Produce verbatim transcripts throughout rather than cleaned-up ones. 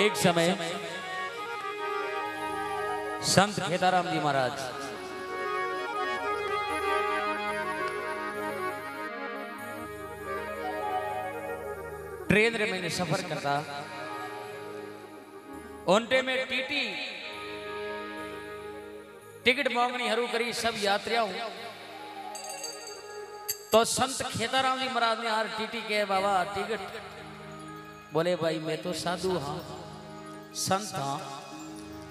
एक समय संत खेताराम जी महाराज ट्रेन रे मैंने सफर करता ओंटे में टीटी टिकट मांगनी हरू करी सब यात्रियाओं तो संत खेताराम जी महाराज ने हर टीटी के बाबा टिकट बोले भाई मैं तो साधु हाँ संत हाँ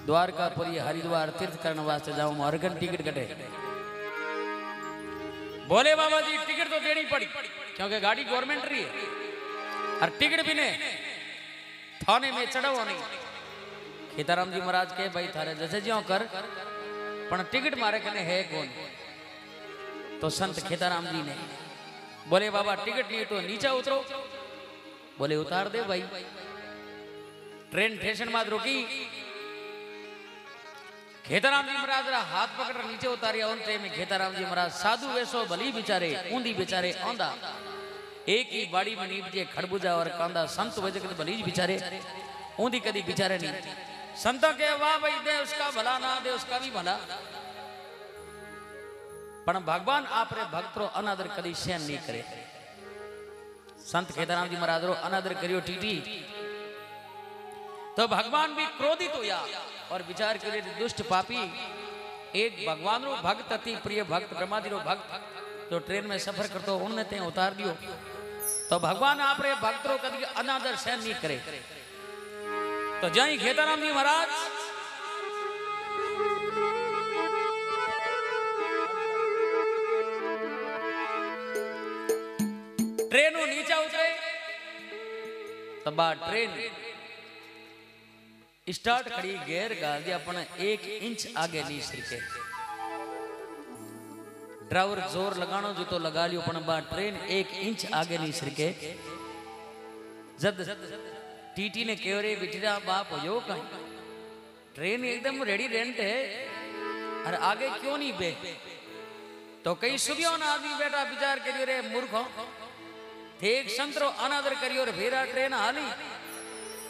द्वारकापुरी हरिद्वार तीर्थ करने वास्ते जाऊं हर घंटे टिकट कटे बोले बाबा जी टिकट तो देनी पड़ी क्योंकि गाड़ी गवर्नमेंट रही है और टिकट भी ने थाने में चढ़ावा नहीं। खेताराम जी महाराज कहे भाई थारे जैसे ज्यों कर पर टिकट मारे कने है कौन। तो संत खेताराम जी ने बोले बाबा टिकट नहीं तो नीचे उतरो। बोले उतार दे भाई। ट्रेन स्टेशन में रुकी। खेताराम जी महाराज रा हाथ पकड़ नीचे उतारिया उन ट्रेन में। खेताराम जी महाराज साधु वैसो भली बिचारे ऊंधी बिचारे औंधा एक ही बाड़ी में नीप जे खड़बूजा और कांदा संत वजक बलीज बिचारे ऊंधी कदी बिचारे नहीं। संता के वाह भाई दे उसका भला ना दे उसका भी भला पर भगवान आपरे भक्त रो अनादर कदी सहन नहीं करे। संत खेताराम जी महाराज रो अनादर करियो टीटी तो भगवान भी क्रोधित होया और विचार करे दुष्ट पापी एक भगवान रो भक्त अति प्रिय भक्त ब्रह्मादि रो भक्त जो ट्रेन में सफर करते उनने ते उतार दियो तो भगवान आपरे भक्तों कदी अनादर सहन नहीं करे। तो जय खेताराम जी महाराज ट्रेनों नीचे उतरे तब ट्रेन स्टार्ट करी गैर गाड़ी अपने एक इंच आगे नहीं सके ड्राइवर जोर लगानो जो तो लगा लियो पण बा ट्रेन एक इंच आगे नहीं सरके। जब टीटी ने केवरे बिठरा बाप हो कहीं ट्रेन एकदम रेडी रेंट है और आगे क्यों नहीं बे। तो कई सुबियो ना आदमी बेटा विचार करियो रे मूर्खों थे एक संतरो अनादर करियो रे भेरा ट्रेन हाली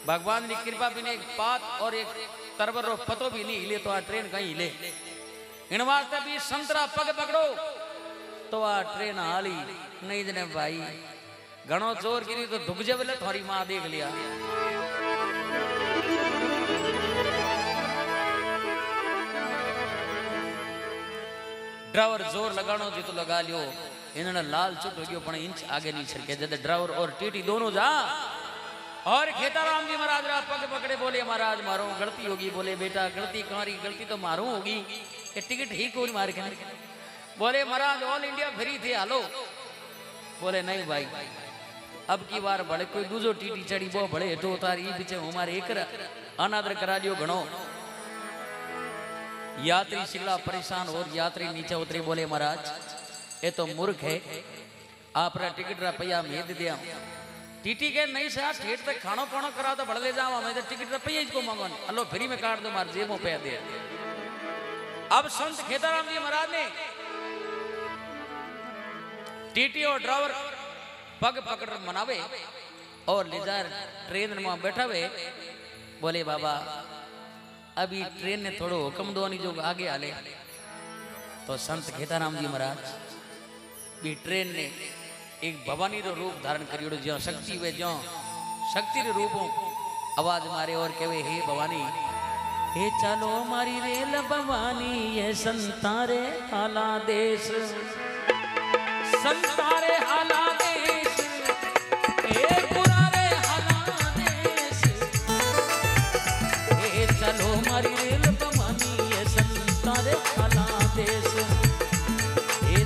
भगवान की कृपा बिना एक पात और एक तरवर रो पतो भी नहीं हिले तो आ ट्रेन कहीं हिले इन वास्ते भी संतरा पग पकड़ो तो आ ट्रेन हाली नहीं जने भाई घणो जोर गिरी तो दुख जे बोले थारी मां देख लिया। ड्राइवर जोर लगानो जी तो लगा लियो इन्होंने लाल चुप हो गयो पण इंच आगे नहीं सरके। जद ड्राइवर और टीटी दोनों जा और खेताराम जी महाराज रा पग पकड़े बोले महाराज मारो गलती होगी। बोले बेटा गलती कहारी गलती तो मारो होगी ये टिकट ही कोई मार के। बोले महाराज ऑल इंडिया फ्री थे हालो। बोले नहीं भाई अब की बार बड़े कोई दूसरो टीटी चढ़ी बो बड़े हेठो उतारी पीछे हमारे एक अनादर करा लियो घणो। यात्री शिला परेशान और यात्री नीचे उतरे बोले महाराज ये तो मूर्ख है आप रा टिकट रा पैया भेज दिया। टीटी के नहीं साहब ठेठ तक खानो पानो करा तो बड़े ले जाओ हमें तो टिकट रुपये इसको मांगो हलो फ्री में काट दो मार जेबों पे दे। अब संत खेताराम जी महाराज ने टीटी और ड्राइवर पग पकड़ मनावे और लेजार ट्रेन में बैठावे। बोले बाबा अभी ट्रेन ने थोड़ो हुक्म दो जो आगे आले। तो संत खेताराम जी महाराज भी ट्रेन ने एक भवानी रो रूप धारण करियो जो शक्ति वे जो शक्ति रो रूपों आवाज मारे और कहे हे भवानी हे चलो मारी रेल भवानी ये संतारे आला देश संतारे आला देश हे पुराने आला देश हे चलो मारी रेल भवानी ये संतारे आला देश हे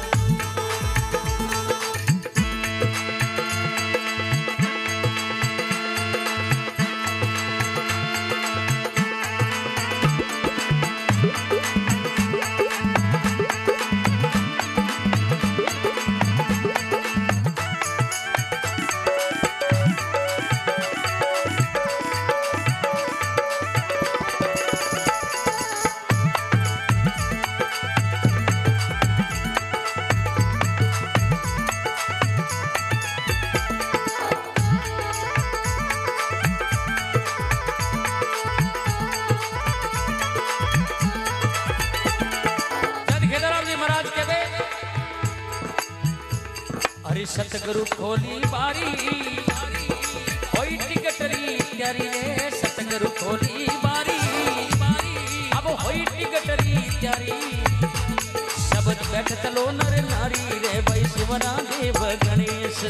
अरे सतगुरु खोली बारी होई टिकट री त्यारी रे, सतगुरु खोली बारी अब होई टिकट री त्यारी, सबद बैठत लो नर नारी रे भाई शिवना देव गणेश,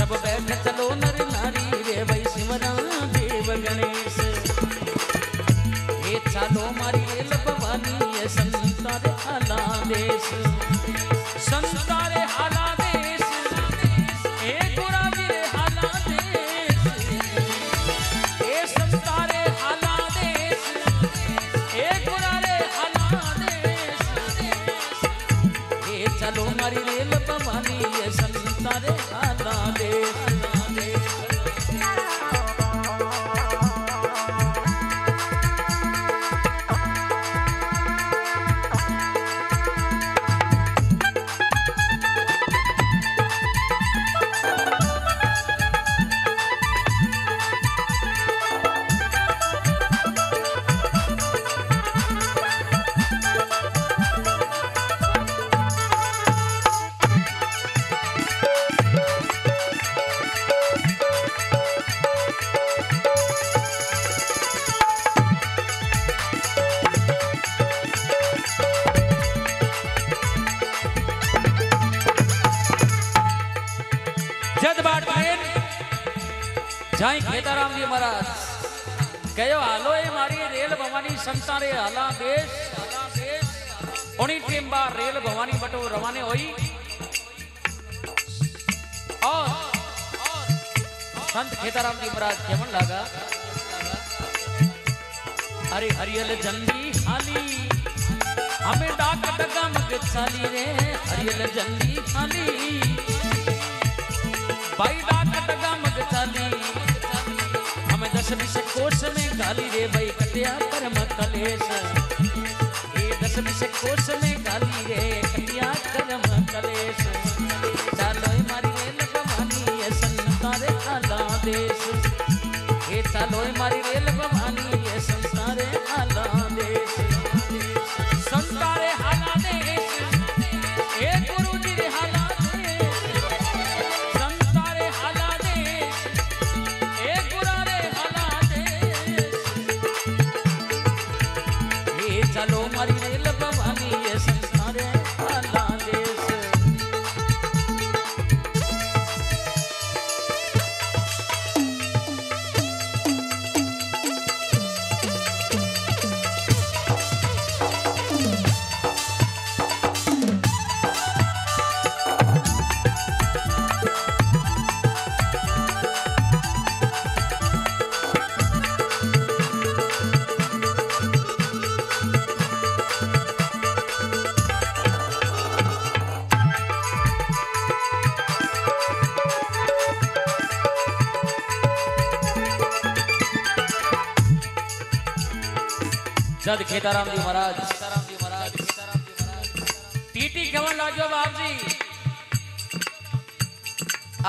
सब बैठत लो नर नारी रे भाई शिवना देव गणेश। ये चालो मारी रे भवानी ये संसार आलादेश, संसार जय खेताराम जी महाराज कहो हालो ए मारी रेल भवानी संसारे हला देश ओनी टीम बा रेल भवानी बटो रवाने होई। और संत खेताराम जी महाराज केमन लागा? अरे हरियल जंदी खाली हमें डाक डगा मग चाली रे, हरियल जंदी खाली भाई डाक डगा मग चाली दस कोष में गाली रे भाई कटिया कर्म कलेश, ये दस बीस कोष में गाली रे कटिया कर्म कलेश। चालो मारी रेल भवानी ये संसारे आला देश, ये चालो मारी रेल भवानी ये संसारे आला देश, संसारे आला देश ये गुरु जी रे आला देश, संसारे आला देश ये गुरा चलो मारी रेल भवानी ये संसारे आला देश। जद खेताराम जी महाराज टीटी कवन लागो बाप जी,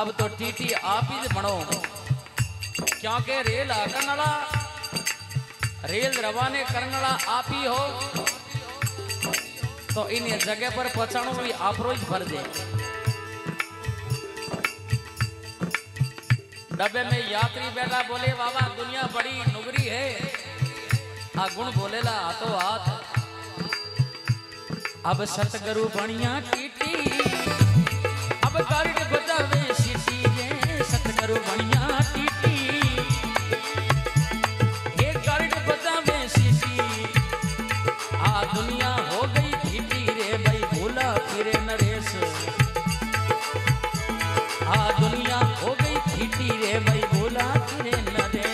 अब तो टीटी आप ही बनो क्योंकि रेल आकरनला रेल रवाने करनला आप ही हो, तो इन जगह पर पहुंचाना भी आप रोज भर दे। डब्बे में यात्री बैठा बोले बाबा दुनिया बड़ी नुगरी है, आ गुण बोलेला हाथों हाथ। अब सतगुरु बनिया टीटी अब गार्ड बजावे सीटी रे, सतगुरु बनिया टीटी ये गार्ड बजावे सीटी, आ दुनिया हो गई टीटी रे भाई भूला फिरे नरेश, आ दुनिया हो गई टीटी रे भाई भूला फिरे नरेश।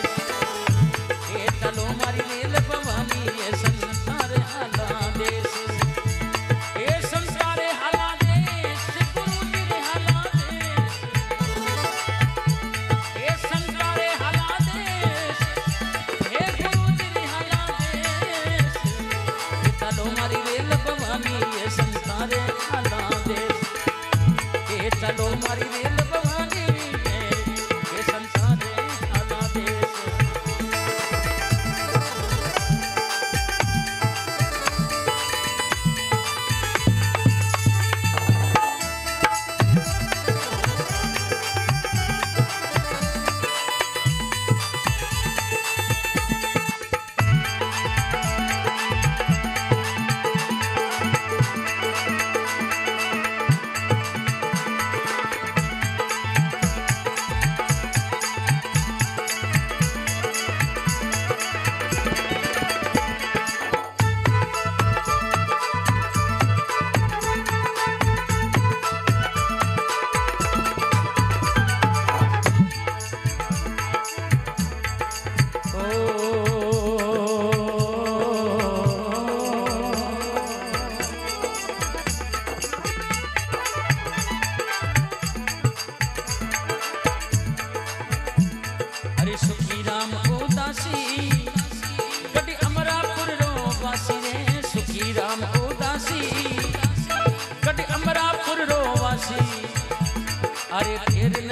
अरे फिर न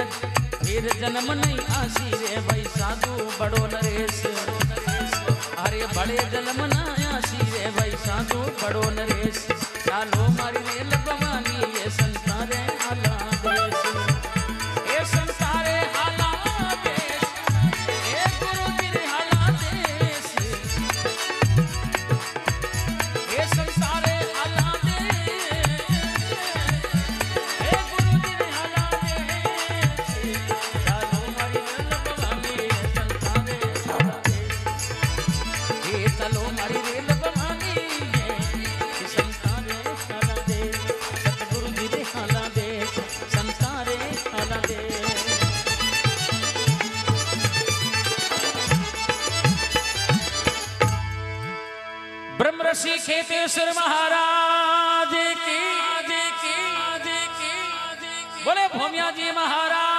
फिर जन्म नहीं आसी रे भाई साधु बड़ो नरेश। अरे बड़े जन्म न आसी रे भाई साधु बड़ो नरेश। चालो मारी रेल भवानी ये संसारे आला देश, ये संसारे आला देश, ये गुरु तेरे आला देश, ये संसारे आला देश, ये गुरु तेरे आला देश। चालो मारी रेल भवानी ये संसारे आला देश, ये चालो मारी रेल भवानी श्री खेतेश्वर महाराज की बोले भूमिया जी महाराज।